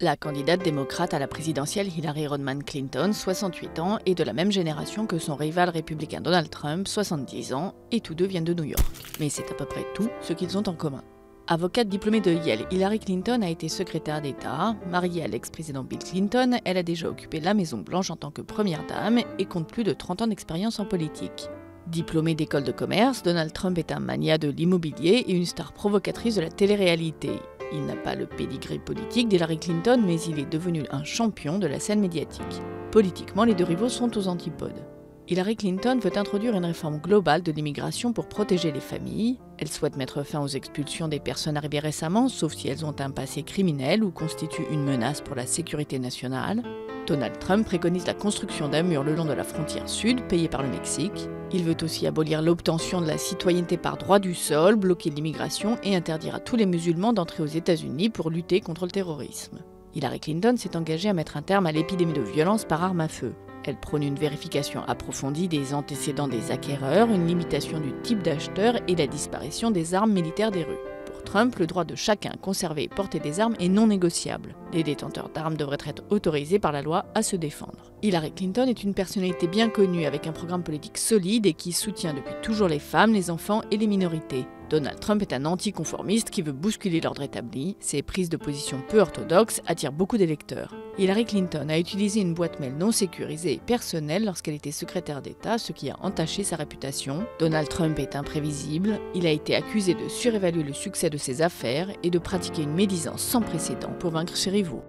La candidate démocrate à la présidentielle Hillary Rodham Clinton, 68 ans, est de la même génération que son rival républicain Donald Trump, 70 ans, et tous deux viennent de New York. Mais c'est à peu près tout ce qu'ils ont en commun. Avocate diplômée de Yale, Hillary Clinton a été secrétaire d'État. Mariée à l'ex-président Bill Clinton, elle a déjà occupé la Maison Blanche en tant que première dame et compte plus de 30 ans d'expérience en politique. Diplômé d'école de commerce, Donald Trump est un mania de l'immobilier et une star provocatrice de la télé-réalité. Il n'a pas le pédigré politique d'Hillary Clinton, mais il est devenu un champion de la scène médiatique. Politiquement, les deux rivaux sont aux antipodes. Hillary Clinton veut introduire une réforme globale de l'immigration pour protéger les familles. Elle souhaite mettre fin aux expulsions des personnes arrivées récemment, sauf si elles ont un passé criminel ou constituent une menace pour la sécurité nationale. Donald Trump préconise la construction d'un mur le long de la frontière sud, payé par le Mexique. Il veut aussi abolir l'obtention de la citoyenneté par droit du sol, bloquer l'immigration et interdire à tous les musulmans d'entrer aux États-Unis pour lutter contre le terrorisme. Hillary Clinton s'est engagée à mettre un terme à l'épidémie de violence par arme à feu. Elle prône une vérification approfondie des antécédents des acquéreurs, une limitation du type d'acheteur et la disparition des armes militaires des rues. Pour Trump, le droit de chacun conserver et porter des armes est non négociable. Les détenteurs d'armes devraient être autorisés par la loi à se défendre. Hillary Clinton est une personnalité bien connue avec un programme politique solide et qui soutient depuis toujours les femmes, les enfants et les minorités. Donald Trump est un anticonformiste qui veut bousculer l'ordre établi. Ses prises de position peu orthodoxes attirent beaucoup d'électeurs. Hillary Clinton a utilisé une boîte mail non sécurisée et personnelle lorsqu'elle était secrétaire d'État, ce qui a entaché sa réputation. Donald Trump est imprévisible. Il a été accusé de surévaluer le succès de ses affaires et de pratiquer une médisance sans précédent pour vaincre ses rivaux.